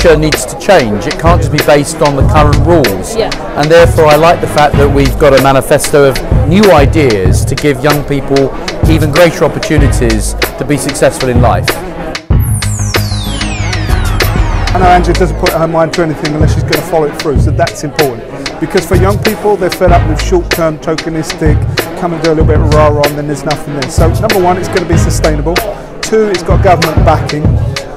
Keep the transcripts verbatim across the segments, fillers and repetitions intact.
culture needs to change. It can't just be based on the current rules. Yeah. And therefore, I like the fact that we've got a manifesto of new ideas to give young people even greater opportunities to be successful in life. I know Angela doesn't put her mind to anything unless she's going to follow it through, so that's important. Because for young people, they're fed up with short-term tokenistic, come and do a little bit of rah-rah and then there's nothing there. So number one, it's going to be sustainable. Two, it's got government backing.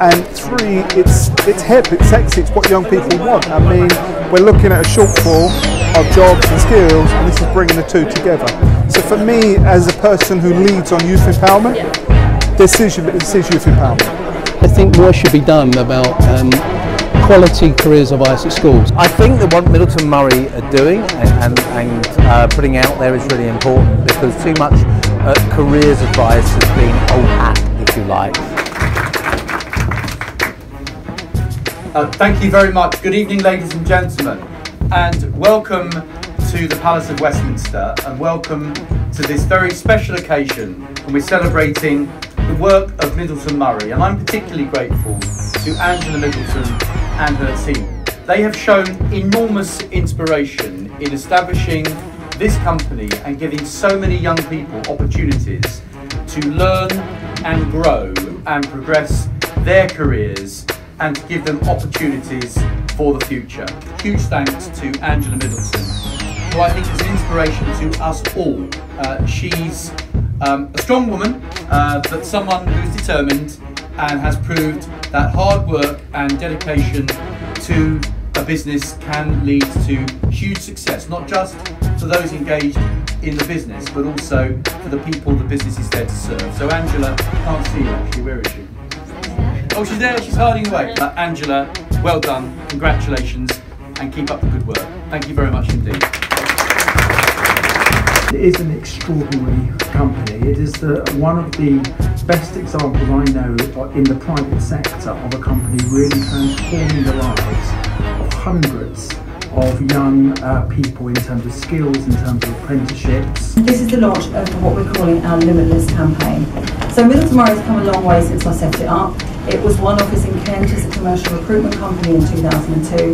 And three, it's it's hip, it's sexy, it's what young people want. I mean, we're looking at a shortfall of jobs and skills, and this is bringing the two together. So for me, as a person who leads on youth empowerment, this is, this is youth empowerment. I think more should be done about um, quality careers advice at schools. I think that what Middleton Murray are doing and, and, and uh, putting out there is really important, because too much uh, careers advice has been old hat, if you like. Uh, thank you very much. Good evening, ladies and gentlemen, and welcome to the Palace of Westminster, and welcome to this very special occasion when we're celebrating the work of Middleton Murray. And I'm particularly grateful to Angela Middleton and her team. They have shown enormous inspiration in establishing this company and giving so many young people opportunities to learn and grow and progress their careers and to give them opportunities for the future. Huge thanks to Angela Middleton, who I think is an inspiration to us all. Uh, she's um, a strong woman, uh, but someone who's determined and has proved that hard work and dedication to a business can lead to huge success, not just for those engaged in the business, but also for the people the business is there to serve. So Angela, can't see you actually, where is she? Oh, she's there, she's hiding away. Uh, Angela, well done, congratulations, and keep up the good work. Thank you very much indeed. It is an extraordinary company. It is the, one of the best examples I know in the private sector of a company really transforming the lives of hundreds of young uh, people in terms of skills, in terms of apprenticeships. This is the launch of what we're calling our Limitless campaign. So Middleton Murray has come a long way since I set it up. It was one office in Kent as a commercial recruitment company in two thousand two.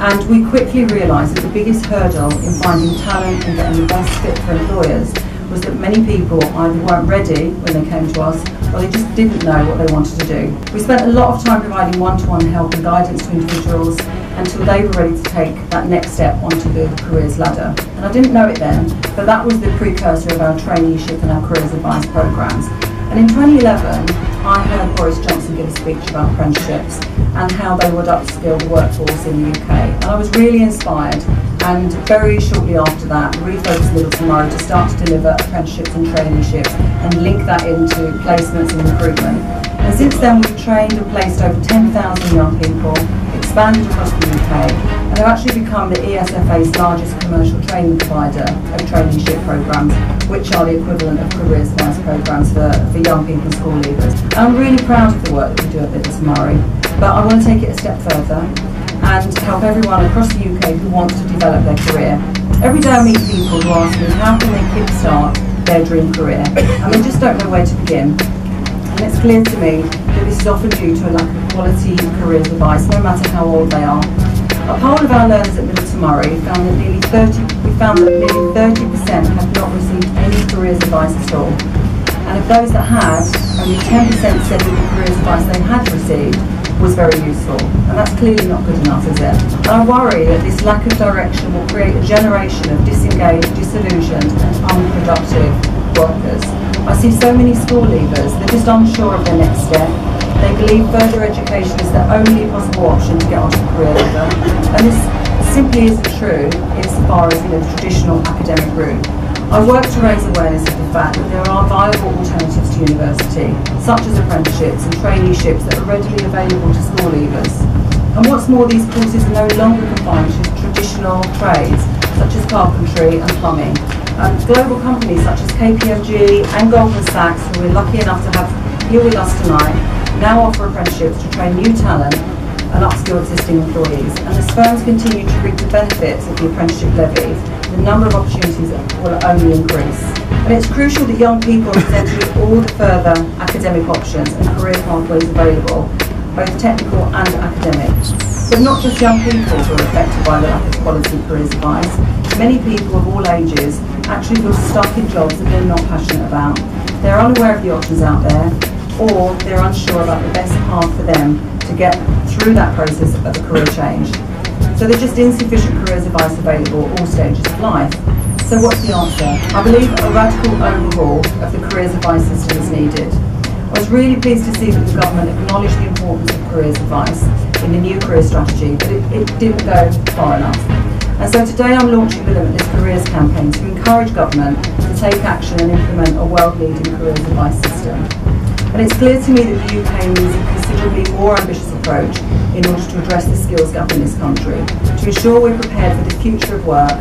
And we quickly realised that the biggest hurdle in finding talent and getting the best fit for employers was that many people either weren't ready when they came to us, or they just didn't know what they wanted to do. We spent a lot of time providing one-to-one help and guidance to individuals until they were ready to take that next step onto the careers ladder. And I didn't know it then, but that was the precursor of our traineeship and our careers advice programmes. And in twenty eleven, I heard Boris Johnson give a speech about apprenticeships and how they would upskill the workforce in the U K. And I was really inspired, and very shortly after that, refocused Middleton Murray to start to deliver apprenticeships and traineeships and link that into placements and recruitment. And since then, we've trained and placed over ten thousand young people, expanded across the U K, and have actually become the E S F A's largest commercial training provider of traineeship programmes, which are the equivalent of careers advice programmes for, for young people and school leavers. And I'm really proud of the work that we do at Middleton Murray, but I want to take it a step further and help everyone across the U K who wants to develop their career. Every day I meet people who ask me how can they kickstart their dream career, and they just don't know where to begin. And it's clear to me that this is often due to a lack of quality careers advice, no matter how old they are. A poll of our learners at Middleton Murray found that nearly thirty we found that nearly thirty percent had not received any careers advice at all. And of those that had, only ten percent said that the careers advice they had received was very useful, and that's clearly not good enough, is it? And I worry that this lack of direction will create a generation of disengaged, disillusioned and unproductive workers. I see so many school leavers, they're just unsure of their next step. They believe further education is their only possible option to get onto the career ladder, and this simply isn't true insofar as in the traditional academic route. I work to raise awareness of the fact that there are viable alternatives to university, such as apprenticeships and traineeships that are readily available to school leavers. And what's more, these courses are no longer confined to traditional trades, such as carpentry and plumbing. And global companies such as K P M G and Goldman Sachs, who we're lucky enough to have here with us tonight, now offer apprenticeships to train new talent and upskill existing employees. And as firms continue to reap the benefits of the apprenticeship levies, the number of opportunities will only increase. And it's crucial that young people are presented with all the further academic options and career pathways available, both technical and academic. But not just young people who are affected by the lack of quality careers advice. Many people of all ages actually feel stuck in jobs that they're not passionate about. They're unaware of the options out there, or they're unsure about the best path for them to get through that process of a career change. So there's just insufficient careers advice available at all stages of life. So what's the answer? I believe a radical overhaul of the careers advice system is needed. I was really pleased to see that the government acknowledged the importance of careers advice in the new career strategy, but it, it didn't go far enough. And so today I'm launching the Limitless Careers Campaign to encourage government to take action and implement a world-leading careers advice system. And it's clear to me that the U K needs a considerably more ambitious approach in order to address the skills gap in this country, to ensure we're prepared for the future of work,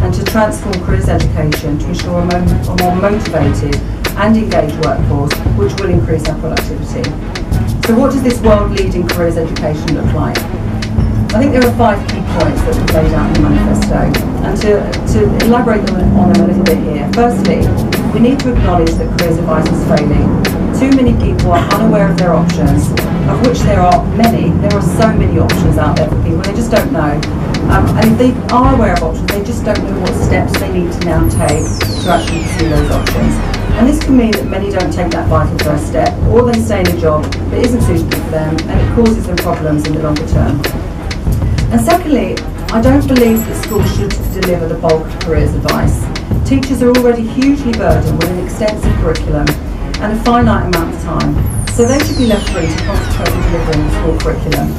and to transform careers education to ensure a, a more motivated and engaged workforce, which will increase our productivity. So what does this world-leading careers education look like? I think there are five key points that we've laid out in the manifesto, and to, to elaborate on them a little bit here. Firstly, we need to acknowledge that careers advice is failing. Too many people are unaware of their options, of which there are many. There are so many options out there for people, they just don't know. Um, and if they are aware of options, they just don't know what steps they need to now take to actually pursue those options. And this can mean that many don't take that vital first step, or they stay in a job that isn't suitable for them, and it causes them problems in the longer term. And secondly, I don't believe that schools should deliver the bulk of careers advice. Teachers are already hugely burdened with an extensive curriculum and a finite amount of time, so they should be left free to concentrate on delivering the school curriculum.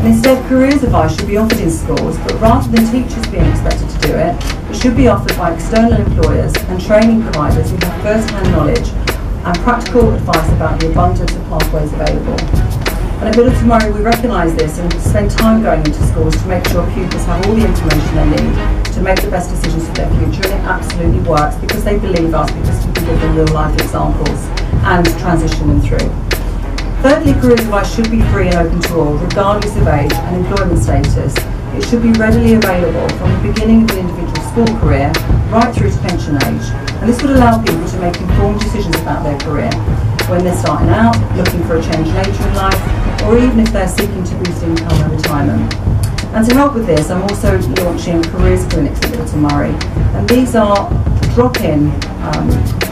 And instead, careers advice should be offered in schools, but rather than teachers being expected to do it, it should be offered by external employers and training providers who have first-hand knowledge and practical advice about the abundance of pathways available. And at Middleton Murray, we recognise this and spend time going into schools to make sure pupils have all the information they need to make the best decisions for their future, and it absolutely works because they believe us, because we give them real-life examples and transition them through. Thirdly, careers advice should be free and open to all, regardless of age and employment status. It should be readily available from the beginning of an individual school career right through to pension age. And this would allow people to make informed decisions about their career, when they're starting out, looking for a change later in life, or even if they're seeking to boost income and retirement. And to help with this, I'm also launching careers clinics at Middleton Murray. And these are drop-in um,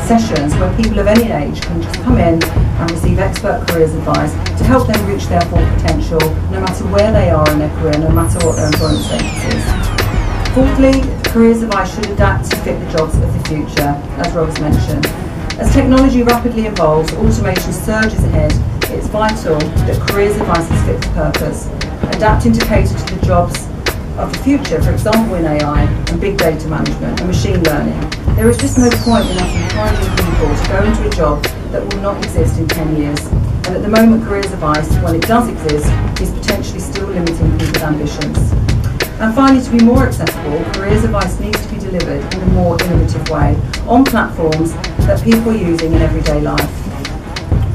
sessions where people of any age can just come in and receive expert careers advice to help them reach their full potential, no matter where they are in their career, no matter what their employment status is. Fourthly, careers advice should adapt to fit the jobs of the future, as Rob's mentioned. As technology rapidly evolves, automation surges ahead, it's vital that careers advice is fit for purpose, adapting to cater to the jobs of the future, for example in A I and big data management and machine learning. There is just no point in us encouraging people to go into a job that will not exist in ten years. And at the moment, careers advice, when it does exist, is potentially still limiting people's ambitions. And finally, to be more accessible, careers advice needs to be delivered in a more innovative way on platforms that people are using in everyday life.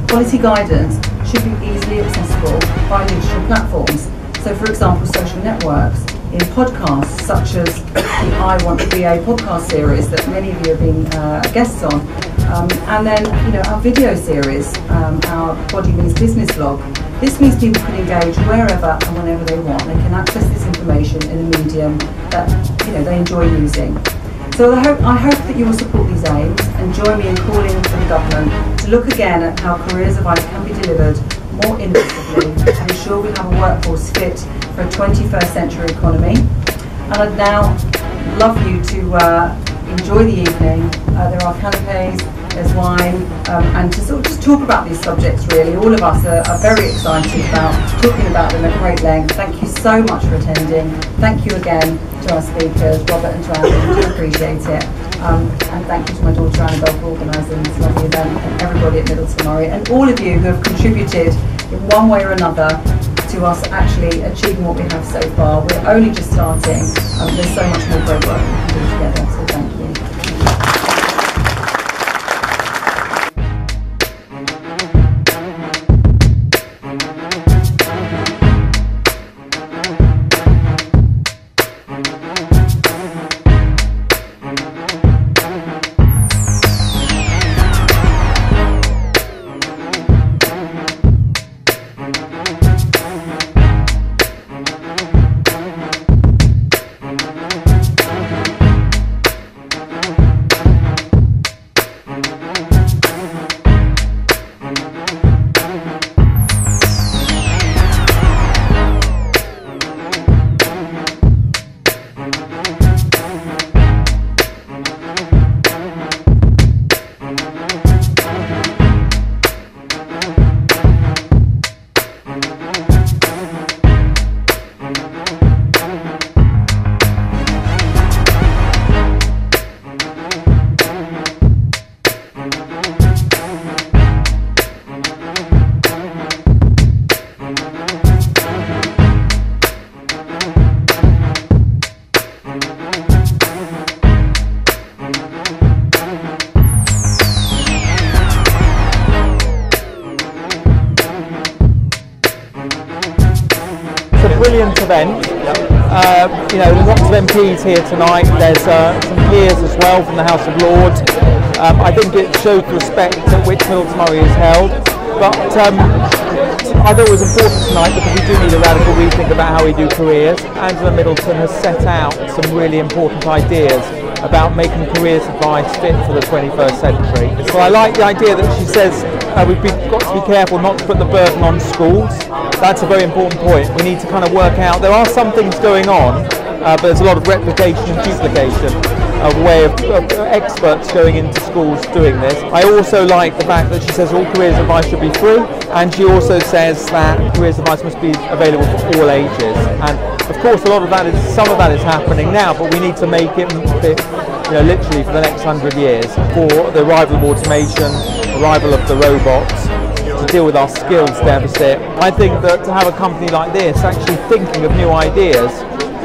Quality guidance should be easily accessible by digital platforms. So, for example, social networks, in podcasts such as the I Want to Be a podcast series that many of you have been uh, guests on, um, and then you know our video series, um, our Body Means Business blog. This means people can engage wherever and whenever they want. They can access this information in a medium that you know they enjoy using. So I hope, I hope that you will support these aims and join me in calling for the government to look again at how careers advice can be delivered more innovatively to ensure we have a workforce fit for a twenty-first century economy. And I'd now love you to uh, enjoy the evening. Uh, there are canapes, there's wine, um, and to sort of just talk about these subjects really. All of us are, are very excited about talking about them at great length. Thank you so much for attending. Thank you again to our speakers, Robert and to Andy. We do appreciate it. Um, and thank you to my daughter Annabelle for organising this lovely event, and everybody at Middleton Murray, and all of you who have contributed in one way or another to us actually achieving what we have so far. We're only just starting, um, there's so much more great work we can do together, so thank you. We'll be right back. Brilliant event. Uh, you know, lots of M Ps here tonight. There's uh, some peers as well from the House of Lords. Um, I think it showed the respect at which Middleton Murray is held. But um, I thought it was important tonight because we do need a radical rethink about how we do careers. Angela Middleton has set out some really important ideas about making careers advice fit for the twenty-first century. So I like the idea that she says uh, we've got to be careful not to put the burden on schools. That's a very important point. We need to kind of work out, there are some things going on, uh, but there's a lot of replication and duplication of way of, of experts going into schools doing this. I also like the fact that she says all careers advice should be free, and she also says that careers advice must be available for all ages. And of course, a lot of that is, some of that is happening now, but we need to make it fit, you know, literally for the next hundred years, for the arrival of automation, arrival of the robots, to deal with our skills deficit. I think that to have a company like this actually thinking of new ideas,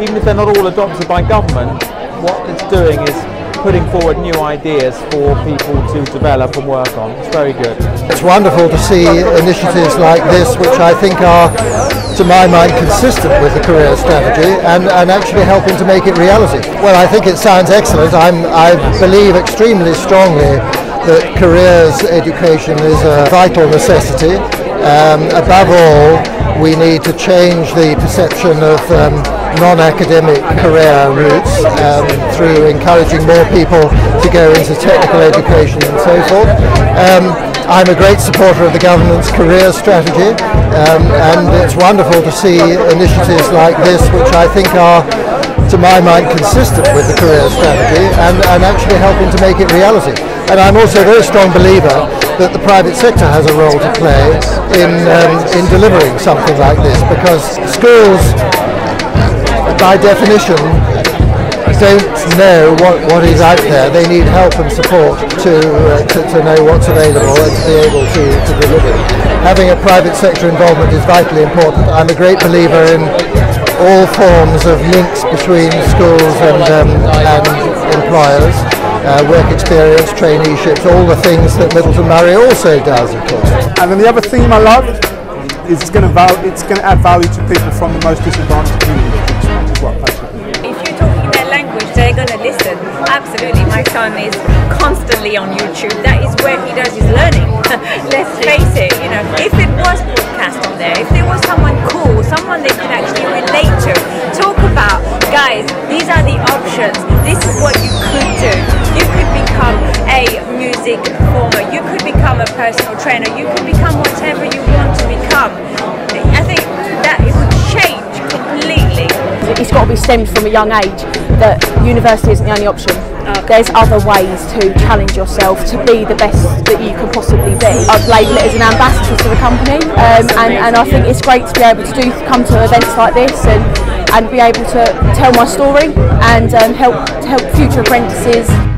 even if they're not all adopted by government, what it's doing is putting forward new ideas for people to develop and work on. It's very good. It's wonderful to see initiatives like this, which I think are, to my mind, consistent with the career strategy and, and actually helping to make it reality. Well, I think it sounds excellent. I'm, I believe extremely strongly that careers education is a vital necessity. Um, above all, we need to change the perception of um, non-academic career routes um, through encouraging more people to go into technical education and so forth. Um, I'm a great supporter of the government's career strategy, um, and it's wonderful to see initiatives like this, which I think are, to my mind, consistent with the career strategy and, and actually helping to make it reality. And I'm also a very strong believer that the private sector has a role to play in, um, in delivering something like this, because schools, by definition, don't know what, what is out there. They need help and support to, uh, to, to know what's available and to be able to, to deliver it. Having a private sector involvement is vitally important. I'm a great believer in all forms of links between schools and, um, and employers, uh, work experience, traineeships, all the things that Middleton Murray also does, of course. And then the other theme I love is it's going to it's going to add value to people from the most disadvantaged communities, which is what that's about. If you're talking their language, they're going to listen. Absolutely, my son is constantly on YouTube. That is where he does his learning. Let's face it, you know, if it was broadcast on there, if there was someone cool, someone they could actually relate to, talk about, guys, these are the options, this is what you could do. You could become a music performer, you could become a personal trainer, you could become whatever you want to become. I think that it would change completely. It's got to be stemmed from a young age that university isn't the only option. There's other ways to challenge yourself to be the best that you can possibly be. I've labelled it as an ambassador for the company, um, and, and I think it's great to be able to do, come to events like this and, and be able to tell my story and um, help, help future apprentices.